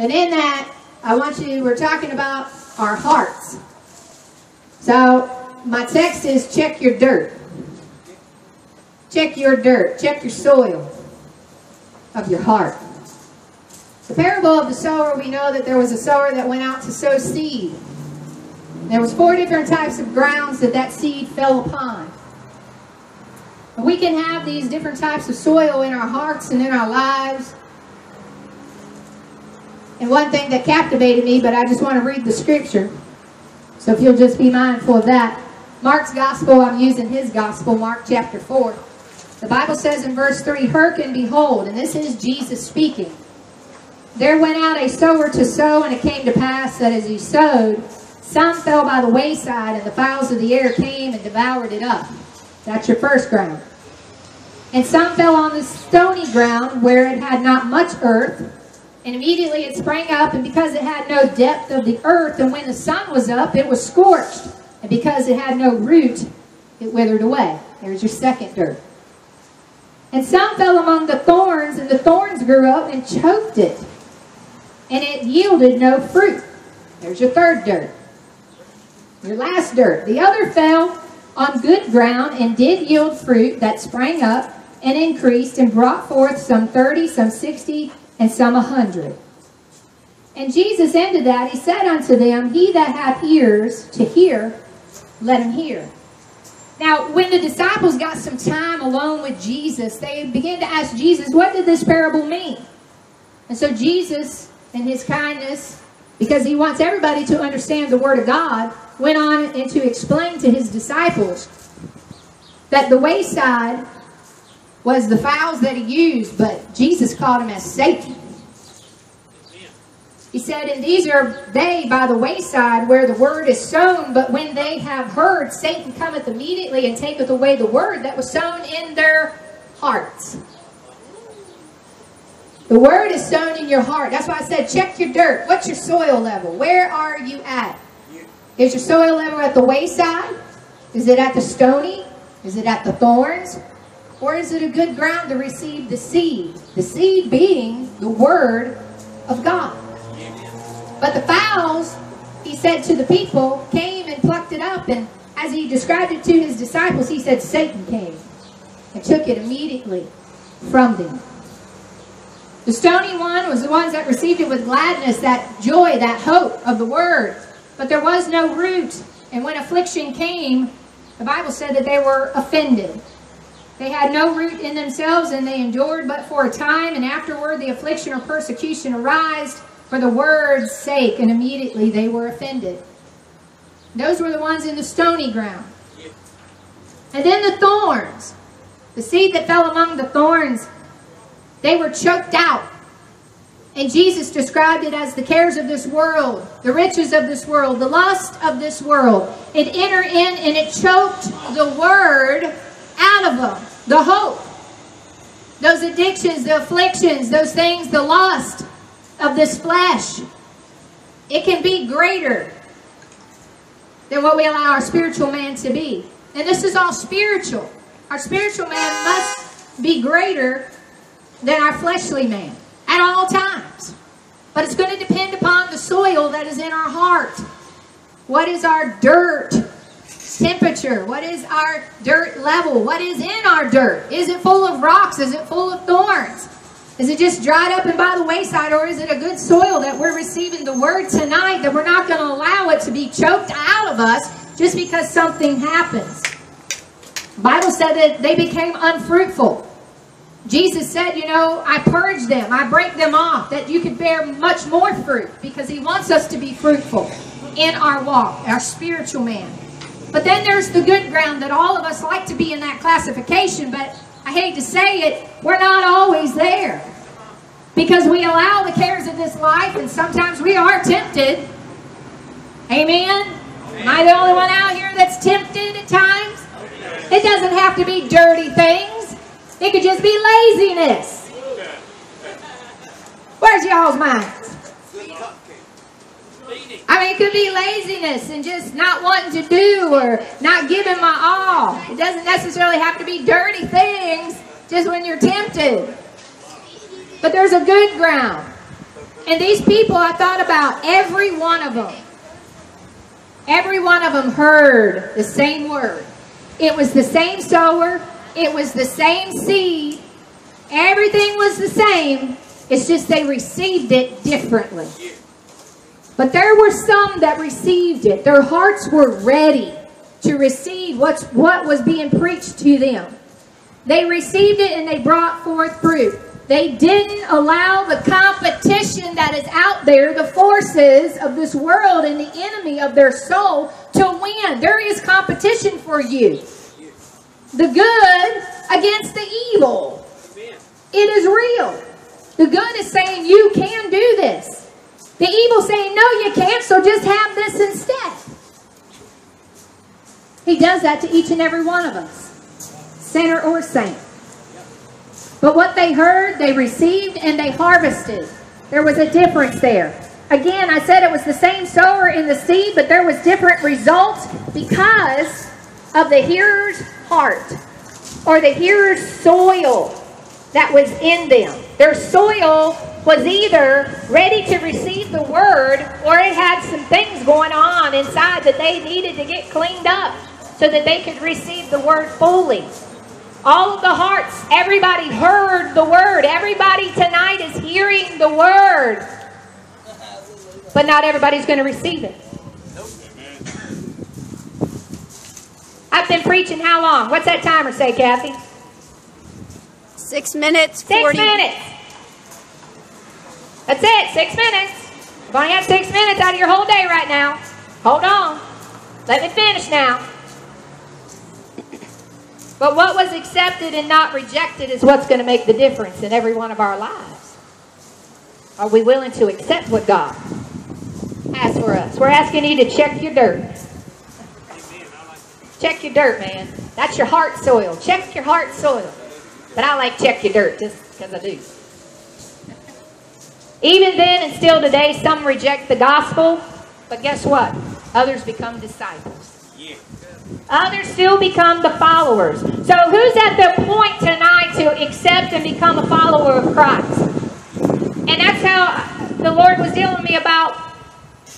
And in that, I want you, we're talking about our hearts. So my text is check your dirt. Check your dirt. Check your soil of your heart. The parable of the sower, we know that there was a sower that went out to sow seed. There was 4 different types of grounds that that seed fell upon. And we can have these different types of soil in our hearts and in our lives. And one thing that captivated me, but I just want to read the scripture. So if you'll just be mindful of that. Mark's gospel, I'm using his gospel, Mark chapter 4. The Bible says in verse 3, "Hearken, behold," and this is Jesus speaking. "There went out a sower to sow, and it came to pass that as he sowed, some fell by the wayside, and the fowls of the air came and devoured it up." That's your first ground. "And some fell on the stony ground, where it had not much earth, and immediately it sprang up, and because it had no depth of the earth, and when the sun was up, it was scorched, and because it had no root, it withered away." There's your second dirt. "And some fell among the thorns, and the thorns grew up and choked it, and it yielded no fruit." There's your third dirt. Your last dirt. "The other fell on good ground and did yield fruit that sprang up and increased and brought forth some 30, some 60, and some 100. And Jesus ended that. He said unto them, He that hath ears to hear, let him hear." Now, when the disciples got some time alone with Jesus, they began to ask Jesus, what did this parable mean? And so Jesus, and his kindness, because he wants everybody to understand the Word of God, went on and to explain to his disciples that the wayside was the fowls that he used, but Jesus called them as Satan. He said, "And these are they by the wayside where the word is sown, but when they have heard, Satan cometh immediately and taketh away the word that was sown in their hearts." The word is sown in your heart. That's why I said check your dirt. What's your soil level? Where are you at? Is your soil level at the wayside? Is it at the stony? Is it at the thorns? Or is it a good ground to receive the seed? The seed being the word of God. But the fowls, he said to the people, came and plucked it up. And as he described it to his disciples, he said Satan came and took it immediately from them. The stony one was the ones that received it with gladness, that joy, that hope of the word. But there was no root. And when affliction came, the Bible said that they were offended. They had no root in themselves, and they endured but for a time. And afterward, the affliction or persecution arose for the word's sake. And immediately they were offended. Those were the ones in the stony ground. And then the thorns. The seed that fell among the thorns, they were choked out. And Jesus described it as the cares of this world, the riches of this world, the lust of this world. It entered in and it choked the word out of them, the hope. Those addictions, the afflictions, those things, the lust of this flesh. It can be greater than what we allow our spiritual man to be. And this is all spiritual. Our spiritual man must be greater than our fleshly man at all times. But it's going to depend upon the soil that is in our heart. What is our dirt temperature? What is our dirt level? What is in our dirt? Is it full of rocks? Is it full of thorns? Is it just dried up and by the wayside? Or is it a good soil that we're receiving the word tonight, that we're not going to allow it to be choked out of us just because something happens? The Bible said that they became unfruitful. Jesus said, you know, I purge them, I break them off, that you could bear much more fruit, because he wants us to be fruitful in our walk, our spiritual man. But then there's the good ground that all of us like to be in that classification, but I hate to say it, we're not always there. Because we allow the cares of this life, and sometimes we are tempted. Amen? Am I the only one out here that's tempted at times? It doesn't have to be dirty things. It could just be laziness. Where's y'all's minds? I mean, it could be laziness and just not wanting to do or not giving my all. It doesn't necessarily have to be dirty things just when you're tempted. But there's a good ground. And these people, I thought about every one of them. Every one of them heard the same word. It was the same sower. It was the same seed. Everything was the same. It's just they received it differently. But there were some that received it. Their hearts were ready to receive what was being preached to them. They received it and they brought forth fruit. They didn't allow the competition that is out there, the forces of this world and the enemy of their soul, to win. There is competition for you. The good against the evil. It is real. The good is saying you can do this. The evil saying no you can't, so just have this instead. He does that to each and every one of us, sinner or saint. But what they heard, they received, and they harvested. There was a difference there. Again, I said it was the same sower in the seed, but there was different results because of the hearer's heart or the hearer's soil that was in them. Their soil was either ready to receive the word or it had some things going on inside that they needed to get cleaned up so that they could receive the word fully. All of the hearts, everybody heard the word. Everybody tonight is hearing the word. But not everybody's going to receive it. I've been preaching how long? What's that timer say, Kathy? 6 minutes, 40. 6 minutes. That's it, 6 minutes. I've only had 6 minutes out of your whole day right now. Hold on. Let me finish now. But what was accepted and not rejected is what's going to make the difference in every one of our lives. Are we willing to accept what God has for us? We're asking you to check your dirt. Check your dirt, man. That's your heart soil. Check your heart soil. But I like check your dirt just because I do. Even then and still today, some reject the gospel. But guess what? Others become disciples. Yeah. Others still become the followers. So who's at the point tonight to accept and become a follower of Christ? And that's how the Lord was dealing with me about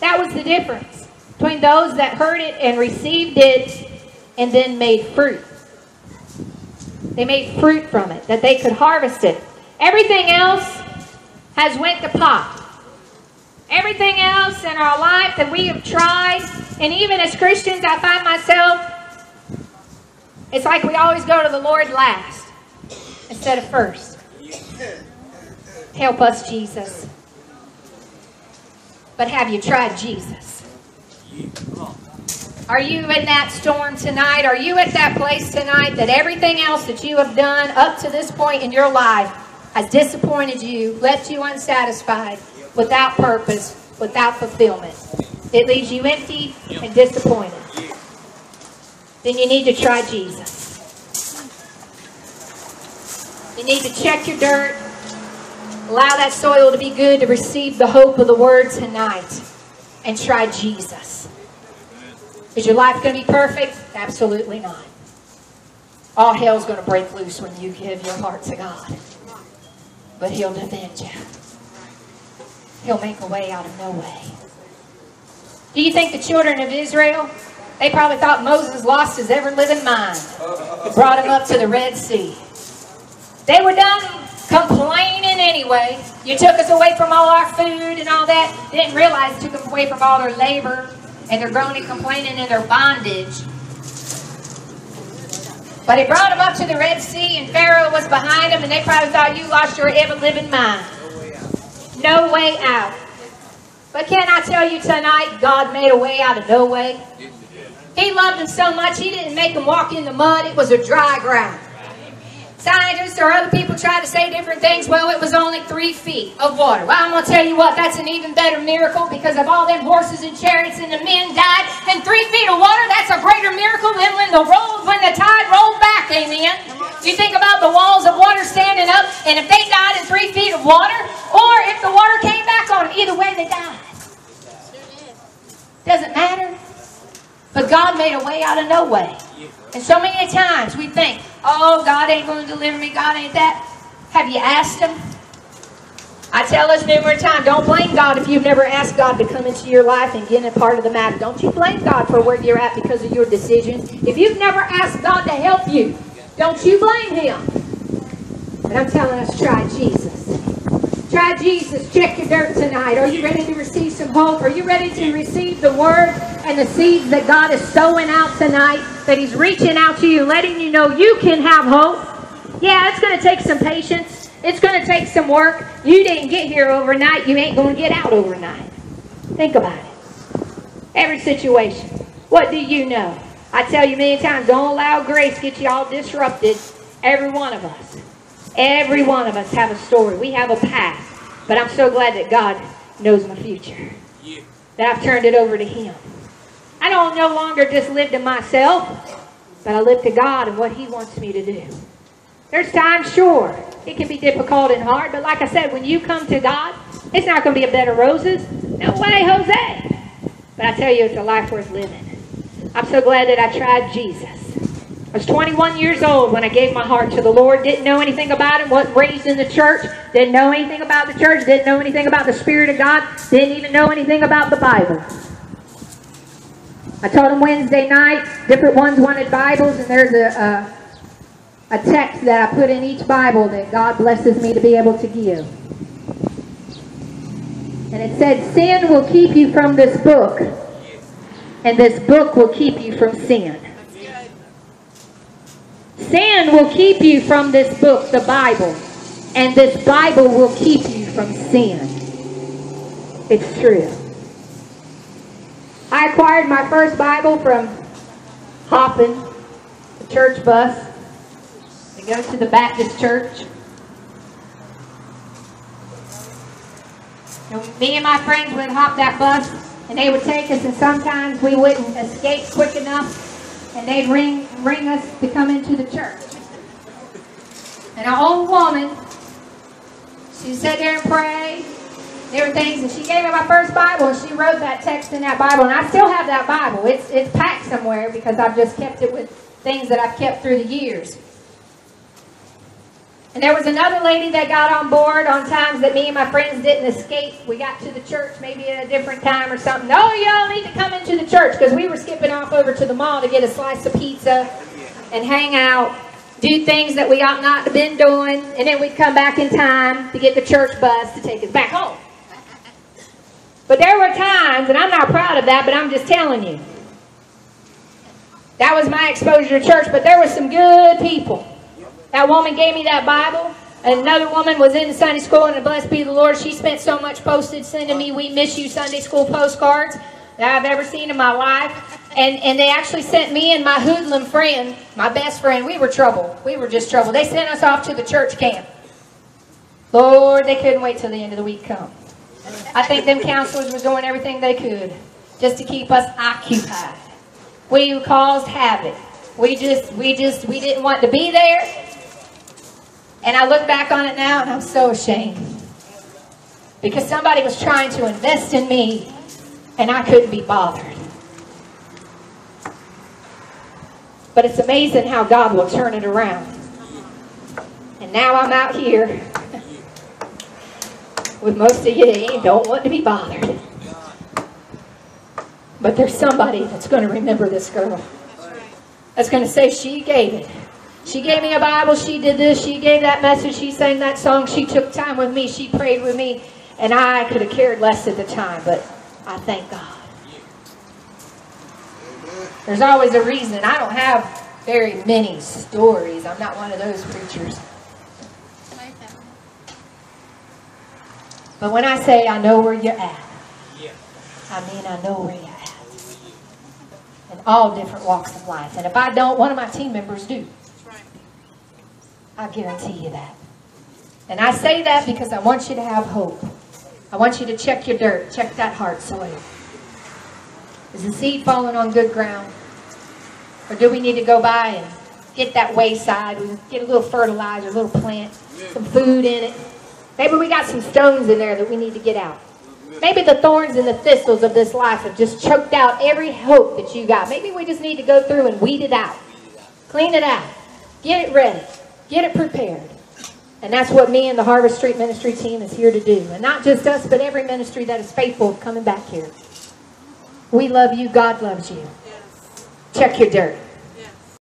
that was the difference between those that heard it and received it and then made fruit. They made fruit from it, that they could harvest it. Everything else has went to pot. Everything else in our life that we have tried, and even as Christians, I find myself, it's like we always go to the Lord last instead of first. Help us, Jesus. But have you tried Jesus? Are you in that storm tonight? Are you at that place tonight that everything else that you have done up to this point in your life has disappointed you, left you unsatisfied, without purpose, without fulfillment? It leaves you empty and disappointed. Then you need to try Jesus. You need to check your dirt. Allow that soil to be good to receive the hope of the word tonight. And try Jesus. Is your life going to be perfect? Absolutely not. All hell's going to break loose when you give your heart to God. But He'll defend you. He'll make a way out of no way. Do you think the children of Israel, they probably thought Moses lost his ever-living mind. It brought him up to the Red Sea. They were done complaining anyway. You took us away from all our food and all that. They didn't realize you took them away from all their labor. And they're groaning, complaining, and their bondage. But He brought them up to the Red Sea, and Pharaoh was behind them, and they probably thought you lost your ever-living mind. No way out. But can I tell you tonight, God made a way out of no way. He loved them so much, He didn't make them walk in the mud. It was a dry ground. Scientists or other people try to say different things. Well, it was only 3 feet of water. Well, I'm going to tell you what, that's an even better miracle because of all them horses and chariots and the men died. And 3 feet of water, that's a greater miracle than when the tide rolled back, amen. You think about the walls of water standing up, and if they died in 3 feet of water, or if the water came back on them, either way they died. Doesn't matter. But God made a way out of no way. And so many times we think, oh, God ain't going to deliver me, God ain't that. Have you asked Him? I tell us numerous times, don't blame God if you've never asked God to come into your life and get a part of the matter. Don't you blame God for where you're at because of your decisions. If you've never asked God to help you, don't you blame Him. But I'm telling us, try Jesus. Try Jesus. Check your dirt tonight. Are you ready to receive some hope? Are you ready to receive the word and the seeds that God is sowing out tonight? That He's reaching out to you, letting you know you can have hope. Yeah, it's going to take some patience. It's going to take some work. You didn't get here overnight. You ain't going to get out overnight. Think about it. Every situation. What do you know? I tell you many times, don't allow grace get you all disrupted. Every one of us. Every one of us have a story. We have a past. But I'm so glad that God knows my future. Yeah. That I've turned it over to Him. I don't no longer just live to myself, but I live to God and what He wants me to do. There's times, sure, it can be difficult and hard. But like I said, when you come to God, it's not going to be a bed of roses. No way, Jose. But I tell you, it's a life worth living. I'm so glad that I tried Jesus. I was 21 years old when I gave my heart to the Lord. Didn't know anything about Him. Wasn't raised in the church. Didn't know anything about the church. Didn't know anything about the Spirit of God. Didn't even know anything about the Bible. I told them Wednesday night, different ones wanted Bibles. And there's a text that I put in each Bible that God blesses me to be able to give. And it said, sin will keep you from this book, and this book will keep you from sin. Sin will keep you from this book, the Bible, and this Bible will keep you from sin. It's true. I acquired my first Bible from hopping the church bus. To go to the Baptist church. And me and my friends would hop that bus, and they would take us, and sometimes we wouldn't escape quick enough, and they'd ring us to come into the church. And an old woman, she sat there and prayed. There were things, and she gave me my first Bible, and she wrote that text in that Bible, and I still have that Bible. It's packed somewhere because I've just kept it with things that I've kept through the years. And there was another lady that got on board on times that me and my friends didn't escape. We got to the church maybe at a different time or something. No, y'all need to come into the church because we were skipping off over to the mall to get a slice of pizza and hang out, do things that we ought not to have been doing. And then we'd come back in time to get the church bus to take us back home. But there were times, and I'm not proud of that, but I'm just telling you. That was my exposure to church, but there were some good people. That woman gave me that Bible. Another woman was in Sunday school, and blessed be the Lord, she spent so much postage sending me "We Miss You" Sunday school postcards that I've ever seen in my life. And they actually sent me and my hoodlum friend, my best friend, we were trouble. We were just trouble. They sent us off to the church camp. Lord, they couldn't wait till the end of the week come. I think them counselors were doing everything they could just to keep us occupied. We caused havoc. We didn't want to be there. And I look back on it now, and I'm so ashamed. Because somebody was trying to invest in me, and I couldn't be bothered. But it's amazing how God will turn it around. And now I'm out here with most of you that don't want to be bothered. But there's somebody that's going to remember this girl. That's going to say, she gave it. She gave me a Bible, she did this, she gave that message, she sang that song, she took time with me, she prayed with me, and I could have cared less at the time, but I thank God. There's always a reason. I don't have very many stories. I'm not one of those preachers. But when I say I know where you're at, I mean I know where you're at. In all different walks of life. And if I don't, one of my team members do. I guarantee you that. And I say that because I want you to have hope. I want you to check your dirt. Check that heart soil. Is the seed falling on good ground? Or do we need to go by and get that wayside? We get a little fertilizer, a little plant, some food in it. Maybe we got some stones in there that we need to get out. Maybe the thorns and the thistles of this life have just choked out every hope that you got. Maybe we just need to go through and weed it out. Clean it out. Get it ready. Get it prepared. And that's what me and the Harvest Street Ministry team is here to do. And not just us, but every ministry that is faithful coming back here. We love you. God loves you. Yes. Check your dirt.